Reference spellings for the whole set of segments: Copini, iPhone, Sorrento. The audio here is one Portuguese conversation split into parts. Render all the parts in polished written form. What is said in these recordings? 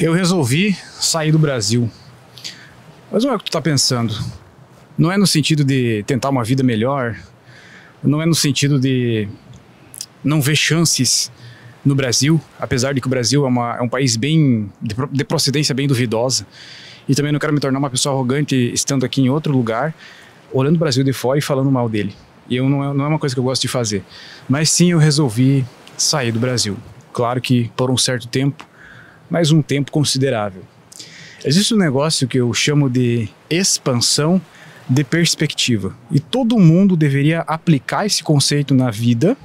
eu resolvi sair do Brasil. Mas não é o que tu tá pensando. Não é no sentido de tentar uma vida melhor, não é no sentido de não ver chances no Brasil, apesar de que o Brasil é um país bem de procedência bem duvidosa, e também não quero me tornar uma pessoa arrogante estando aqui em outro lugar, olhando o Brasil de fora e falando mal dele. E eu não é uma coisa que eu gosto de fazer. Mas sim, eu resolvi sair do Brasil. Claro que por um certo tempo, mas um tempo considerável. Existe um negócio que eu chamo de expansão de perspectiva. E todo mundo deveria aplicar esse conceito na vida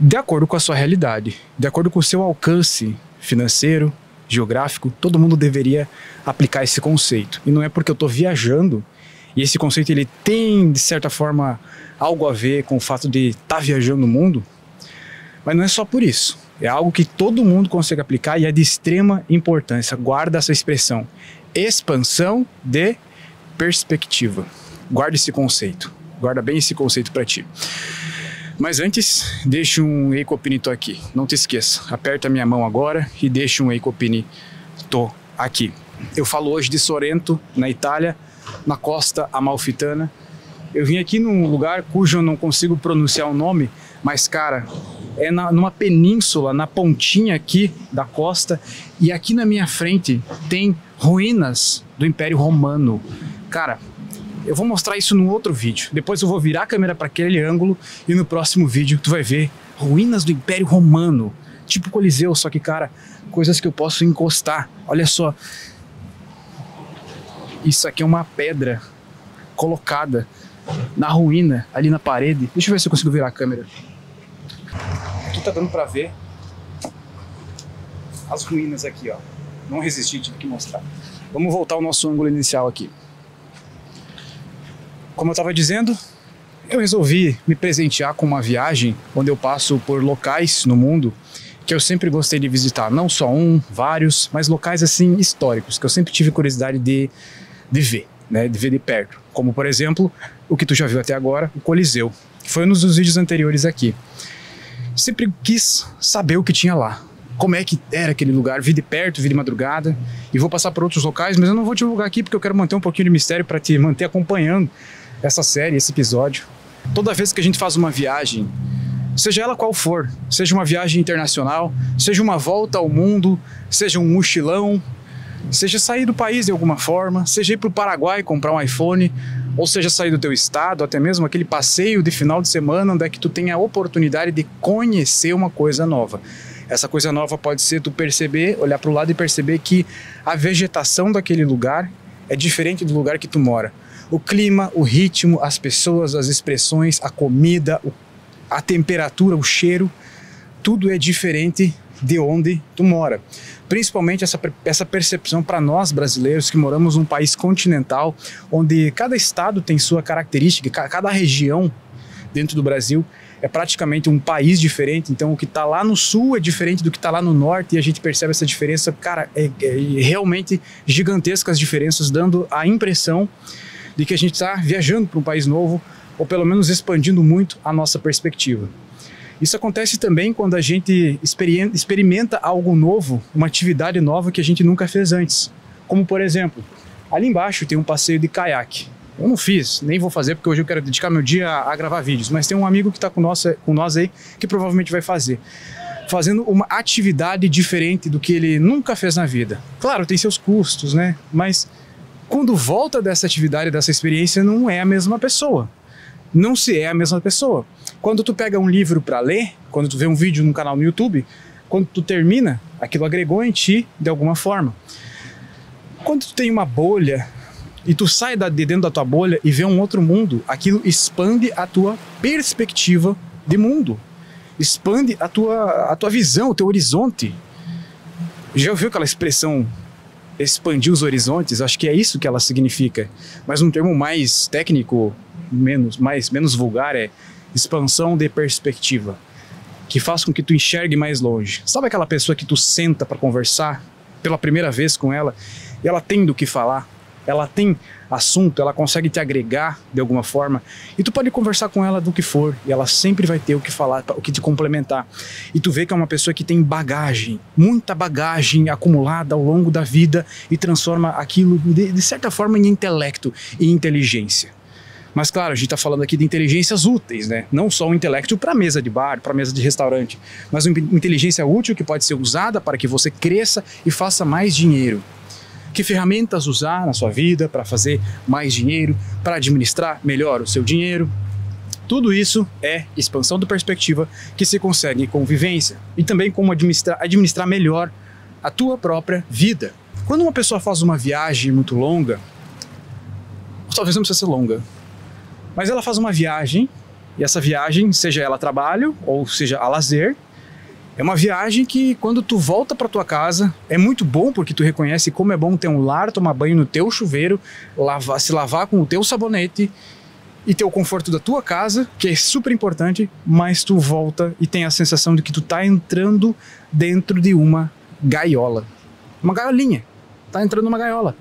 de acordo com a sua realidade, de acordo com o seu alcance financeiro, geográfico. Todo mundo deveria aplicar esse conceito. E não é porque eu estou viajando, e esse conceito ele tem, de certa forma, algo a ver com o fato de estar viajando o mundo, mas não é só por isso. É algo que todo mundo consegue aplicar e é de extrema importância. Guarda essa expressão, expansão de perspectiva. Guarda esse conceito, guarda bem esse conceito para ti. Mas antes, deixa um Ei Copini Tô Aqui. Não te esqueça, aperta a minha mão agora e deixa um Ei Copini Tô Aqui. Eu falo hoje de Sorrento, na Itália, na costa amalfitana. Eu vim aqui num lugar cujo eu não consigo pronunciar o nome, mas cara, é numa península, na pontinha aqui da costa, e aqui na minha frente tem ruínas do Império Romano. Cara, eu vou mostrar isso num outro vídeo. Depois eu vou virar a câmera para aquele ângulo e no próximo vídeo tu vai ver ruínas do Império Romano, tipo Coliseu, só que cara, coisas que eu posso encostar. Olha só, isso aqui é uma pedra colocada na ruína, ali na parede. Deixa eu ver se eu consigo virar a câmera. Aqui tá dando para ver as ruínas aqui, ó. Não resisti, tive que mostrar. Vamos voltar ao nosso ângulo inicial aqui. Como eu estava dizendo, eu resolvi me presentear com uma viagem onde eu passo por locais no mundo que eu sempre gostei de visitar, não só um, vários, mas locais assim históricos, que eu sempre tive curiosidade de ver, né, de ver de perto. Como, por exemplo, o que tu já viu até agora, o Coliseu, que foi nos vídeos anteriores aqui. Sempre quis saber o que tinha lá, como é que era aquele lugar, vi de perto, vi de madrugada, e vou passar por outros locais, mas eu não vou te divulgar aqui porque eu quero manter um pouquinho de mistério para te manter acompanhando essa série, esse episódio. Toda vez que a gente faz uma viagem, seja ela qual for, seja uma viagem internacional, seja uma volta ao mundo, seja um mochilão, seja sair do país de alguma forma, seja ir para o Paraguai comprar um iPhone, ou seja sair do teu estado, até mesmo aquele passeio de final de semana onde é que tu tem a oportunidade de conhecer uma coisa nova. Essa coisa nova pode ser tu perceber, olhar para o lado e perceber que a vegetação daquele lugar é diferente do lugar que tu mora. O clima, o ritmo, as pessoas, as expressões, a comida, a temperatura, o cheiro, tudo é diferente de onde tu mora. Principalmente essa percepção para nós brasileiros que moramos num país continental, onde cada estado tem sua característica, cada região dentro do Brasil é praticamente um país diferente. Então o que está lá no sul é diferente do que está lá no norte, e a gente percebe essa diferença, cara, é realmente gigantescas as diferenças, dando a impressão de que a gente está viajando para um país novo, ou pelo menos expandindo muito a nossa perspectiva. Isso acontece também quando a gente experimenta algo novo, uma atividade nova que a gente nunca fez antes. Como por exemplo, ali embaixo tem um passeio de caiaque. Eu não fiz, nem vou fazer porque hoje eu quero dedicar meu dia a gravar vídeos, mas tem um amigo que está com nós aí que provavelmente vai fazer. Fazendo uma atividade diferente do que ele nunca fez na vida. Claro, tem seus custos, né? Mas quando volta dessa atividade, dessa experiência, não é a mesma pessoa. Não se é a mesma pessoa. Quando tu pega um livro para ler, quando tu vê um vídeo no canal no YouTube, quando tu termina, aquilo agregou em ti de alguma forma. Quando tu tem uma bolha e tu sai de dentro da tua bolha e vê um outro mundo, aquilo expande a tua perspectiva de mundo. Expande a tua visão, o teu horizonte. Já ouviu aquela expressão expandir os horizontes? Acho que é isso que ela significa, mas um termo mais técnico, menos vulgar, é expansão de perspectiva, que faz com que tu enxergue mais longe. Sabe aquela pessoa que tu senta para conversar pela primeira vez com ela e ela tem do que falar, ela tem assunto, ela consegue te agregar de alguma forma, e tu pode conversar com ela do que for, e ela sempre vai ter o que falar, o que te complementar. E tu vê que é uma pessoa que tem bagagem, muita bagagem acumulada ao longo da vida, e transforma aquilo, de certa forma, em intelecto e inteligência. Mas claro, a gente está falando aqui de inteligências úteis, né? Não só o intelecto para mesa de bar, para mesa de restaurante, mas uma inteligência útil que pode ser usada para que você cresça e faça mais dinheiro. Que ferramentas usar na sua vida para fazer mais dinheiro, para administrar melhor o seu dinheiro. Tudo isso é expansão de perspectiva que se consegue com vivência e também como administrar melhor a tua própria vida. Quando uma pessoa faz uma viagem muito longa, ou talvez não precisa ser longa, mas ela faz uma viagem, e essa viagem, seja ela a trabalho ou seja a lazer, é uma viagem que quando tu volta para tua casa, é muito bom porque tu reconhece como é bom ter um lar, tomar banho no teu chuveiro, se lavar com o teu sabonete e ter o conforto da tua casa, que é super importante, mas tu volta e tem a sensação de que tu tá entrando dentro de uma gaiola. Uma gaiolinha, tá entrando numa gaiola.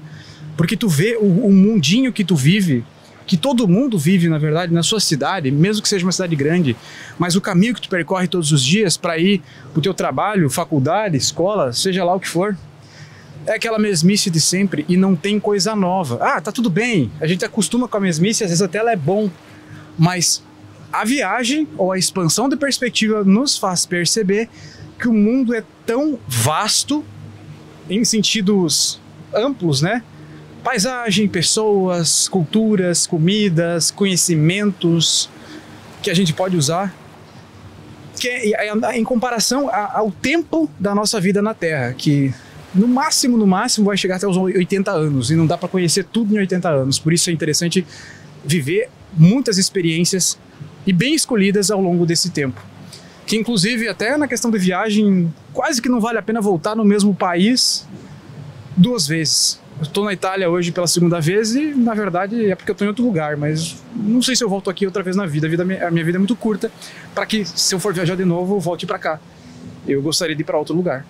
Porque tu vê o mundinho que tu vive, que todo mundo vive, na verdade, na sua cidade, mesmo que seja uma cidade grande, mas o caminho que tu percorre todos os dias para ir para o teu trabalho, faculdade, escola, seja lá o que for, é aquela mesmice de sempre e não tem coisa nova. Ah, tá tudo bem, a gente acostuma com a mesmice, às vezes até ela é bom, mas a viagem ou a expansão de perspectiva nos faz perceber que o mundo é tão vasto, em sentidos amplos, né? Paisagem, pessoas, culturas, comidas, conhecimentos que a gente pode usar, que é em comparação ao tempo da nossa vida na Terra, que no máximo vai chegar até os 80 anos, e não dá para conhecer tudo em 80 anos, por isso é interessante viver muitas experiências e bem escolhidas ao longo desse tempo. Que inclusive até na questão de viagem, quase que não vale a pena voltar no mesmo país duas vezes. Eu estou na Itália hoje pela segunda vez e, na verdade, é porque eu estou em outro lugar, mas não sei se eu volto aqui outra vez na vida. A minha vida é muito curta para que, se eu for viajar de novo, eu volte para cá. Eu gostaria de ir para outro lugar,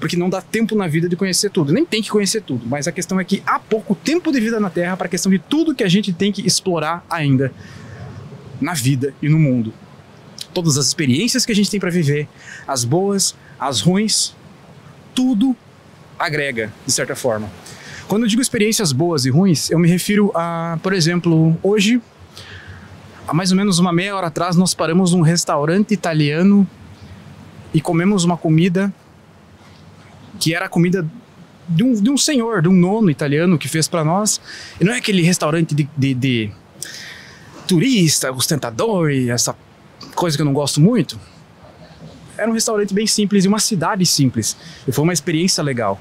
porque não dá tempo na vida de conhecer tudo. Nem tem que conhecer tudo, mas a questão é que há pouco tempo de vida na Terra para a questão de tudo que a gente tem que explorar ainda na vida e no mundo. Todas as experiências que a gente tem para viver, as boas, as ruins, tudo agrega, de certa forma. Quando eu digo experiências boas e ruins, eu me refiro a, por exemplo, hoje, há mais ou menos uma meia hora atrás, nós paramos num restaurante italiano e comemos uma comida que era a comida de um senhor, de um nono italiano que fez para nós. E não é aquele restaurante de turista, ostentador e essa coisa que eu não gosto muito. Era um restaurante bem simples e uma cidade simples. E foi uma experiência legal.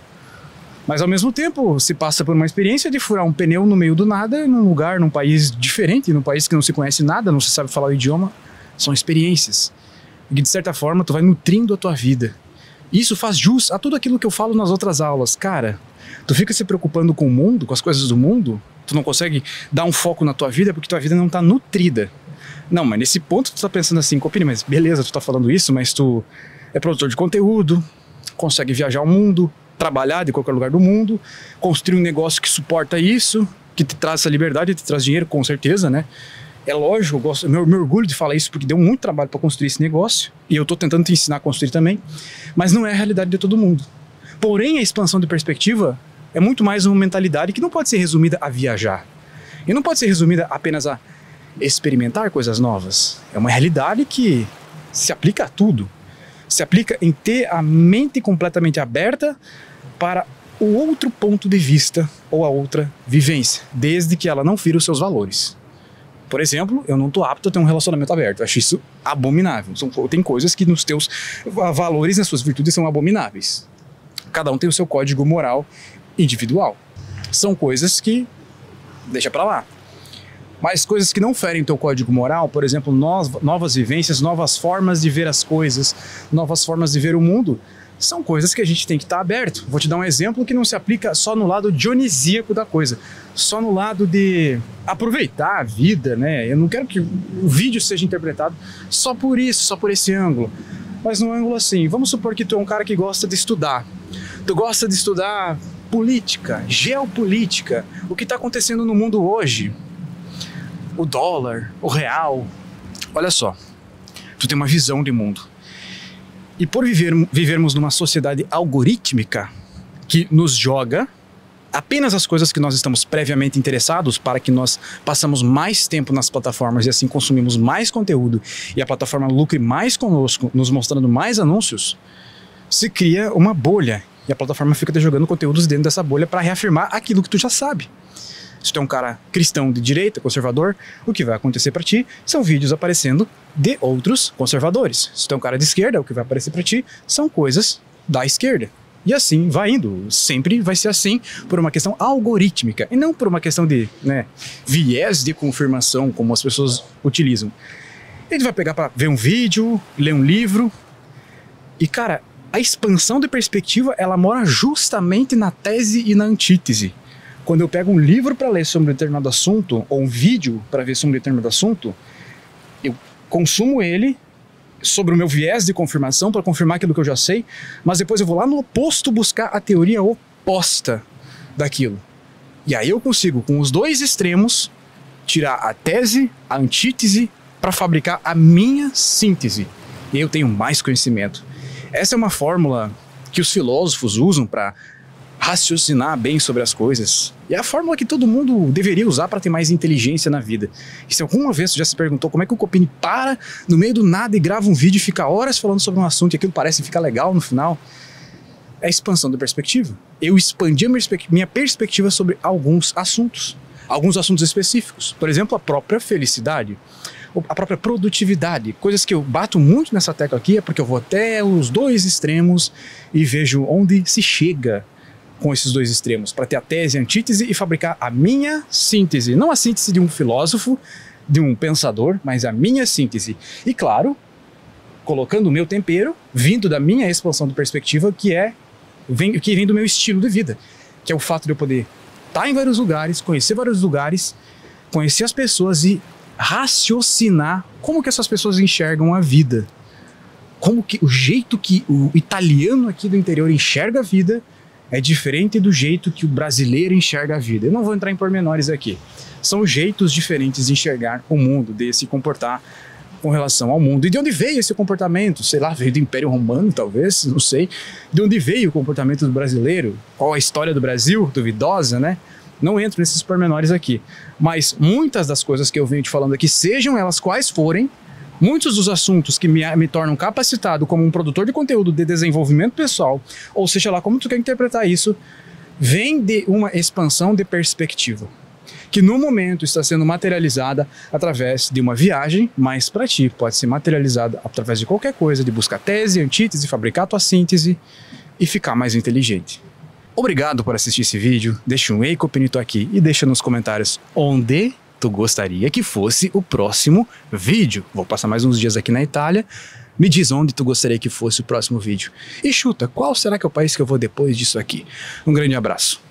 Mas ao mesmo tempo, se passa por uma experiência de furar um pneu no meio do nada, num lugar, num país diferente, num país que não se conhece nada, não se sabe falar o idioma. São experiências. E de certa forma, tu vai nutrindo a tua vida. E isso faz jus a tudo aquilo que eu falo nas outras aulas. Cara, tu fica se preocupando com o mundo, com as coisas do mundo, tu não consegue dar um foco na tua vida porque tua vida não tá nutrida. Não, mas nesse ponto tu tá pensando assim, Copini, mas beleza, tu tá falando isso, mas tu é produtor de conteúdo, consegue viajar ao mundo, trabalhar de qualquer lugar do mundo, construir um negócio que suporta isso, que te traz essa liberdade, te traz dinheiro, com certeza, né? É lógico, eu me orgulho de falar isso porque deu muito trabalho para construir esse negócio e eu tô tentando te ensinar a construir também, mas não é a realidade de todo mundo. Porém, a expansão de perspectiva é muito mais uma mentalidade que não pode ser resumida a viajar. E não pode ser resumida apenas a experimentar coisas novas. É uma realidade que se aplica a tudo. Se aplica em ter a mente completamente aberta para o outro ponto de vista ou a outra vivência, desde que ela não fira os seus valores. Por exemplo, eu não estou apto a ter um relacionamento aberto, eu acho isso abominável. Tem coisas que nos teus valores, nas suas virtudes, são abomináveis. Cada um tem o seu código moral individual. São coisas que deixa para lá. Mas coisas que não ferem o teu código moral, por exemplo, novas vivências, novas formas de ver as coisas, novas formas de ver o mundo, são coisas que a gente tem que estar aberto. Vou te dar um exemplo que não se aplica só no lado dionisíaco da coisa, só no lado de aproveitar a vida, né? Eu não quero que o vídeo seja interpretado só por isso, só por esse ângulo, mas num ângulo assim. Vamos supor que tu é um cara que gosta de estudar. Tu gosta de estudar política, geopolítica, o que está acontecendo no mundo hoje, o dólar, o real. Olha só, tu tem uma visão de mundo. E por vivermos numa sociedade algorítmica que nos joga apenas as coisas que nós estamos previamente interessados, para que nós passamos mais tempo nas plataformas e assim consumimos mais conteúdo e a plataforma lucre mais conosco, nos mostrando mais anúncios, se cria uma bolha e a plataforma fica te jogando conteúdos dentro dessa bolha para reafirmar aquilo que tu já sabe. Se tu é um cara cristão de direita, conservador, o que vai acontecer para ti são vídeos aparecendo de outros conservadores. Se tu é um cara de esquerda, o que vai aparecer para ti são coisas da esquerda. E assim vai indo, sempre vai ser assim, por uma questão algorítmica, e não por uma questão de viés de confirmação, como as pessoas utilizam. Ele vai pegar para ver um vídeo, ler um livro, e cara, a expansão de perspectiva, ela mora justamente na tese e na antítese. Quando eu pego um livro para ler sobre um determinado assunto, ou um vídeo para ver sobre um determinado assunto, eu consumo ele sobre o meu viés de confirmação, para confirmar aquilo que eu já sei, mas depois eu vou lá no oposto buscar a teoria oposta daquilo. E aí eu consigo, com os dois extremos, tirar a tese, a antítese, para fabricar a minha síntese. E eu tenho mais conhecimento. Essa é uma fórmula que os filósofos usam para raciocinar bem sobre as coisas. E é a fórmula que todo mundo deveria usar para ter mais inteligência na vida. E se alguma vez você já se perguntou como é que o Copini para no meio do nada e grava um vídeo e fica horas falando sobre um assunto e aquilo parece ficar legal no final, é a expansão da perspectiva. Eu expandi a minha perspectiva sobre alguns assuntos específicos. Por exemplo, a própria felicidade, a própria produtividade. Coisas que eu bato muito nessa tecla aqui é porque eu vou até os dois extremos e vejo onde se chega com esses dois extremos, para ter a tese e a antítese e fabricar a minha síntese. Não a síntese de um filósofo, de um pensador, mas a minha síntese. E claro, colocando o meu tempero, vindo da minha expansão de perspectiva, que vem do meu estilo de vida, que é o fato de eu poder estar em vários lugares, conhecer as pessoas e raciocinar como que essas pessoas enxergam a vida. Como que o jeito que o italiano aqui do interior enxerga a vida é diferente do jeito que o brasileiro enxerga a vida. Eu não vou entrar em pormenores aqui. São jeitos diferentes de enxergar o mundo, de se comportar com relação ao mundo. E de onde veio esse comportamento? Sei lá, veio do Império Romano, talvez, não sei. De onde veio o comportamento do brasileiro? Qual a história do Brasil? Duvidosa, né? Não entro nesses pormenores aqui. Mas muitas das coisas que eu venho te falando aqui, sejam elas quais forem, muitos dos assuntos que me tornam capacitado como um produtor de conteúdo de desenvolvimento pessoal, ou seja lá como tu quer interpretar isso, vem de uma expansão de perspectiva, que no momento está sendo materializada através de uma viagem, mas para ti pode ser materializada através de qualquer coisa, de buscar tese, antítese, fabricar tua síntese e ficar mais inteligente. Obrigado por assistir esse vídeo, deixa um ei, Copini, tô aqui, e deixa nos comentários onde tu gostaria que fosse o próximo vídeo. Vou passar mais uns dias aqui na Itália. Me diz onde tu gostaria que fosse o próximo vídeo. E chuta, qual será que é o país que eu vou depois disso aqui? Um grande abraço.